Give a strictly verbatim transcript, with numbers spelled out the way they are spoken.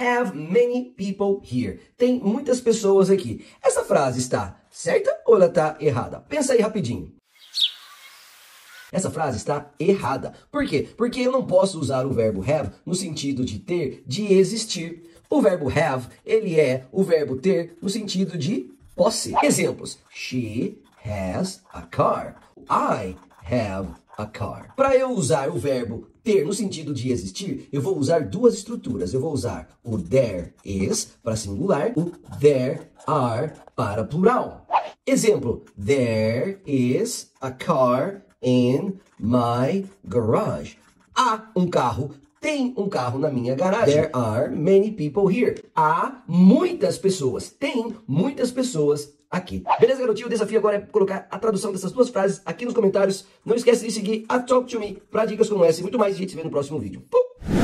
have many people here. Tem muitas pessoas aqui. Essa frase está certa ou ela está errada? Pensa aí rapidinho. Essa frase está errada. Por quê? Porque eu não posso usar o verbo have no sentido de ter, de existir. O verbo have, ele é o verbo ter no sentido de posse. Exemplos. She has a car. I have a car. Para eu usar o verbo ter no sentido de existir, eu vou usar duas estruturas. Eu vou usar o there is para singular, o there are para plural. Exemplo. There is a car in my garage. Há um carro, tem um carro na minha garagem. There are many people here. Há muitas pessoas, tem muitas pessoas aqui. Beleza, garotinho? O desafio agora é colocar a tradução dessas duas frases aqui nos comentários. Não esquece de seguir a Talk to Me para dicas como essa e muito mais. A gente se vê no próximo vídeo. Pum!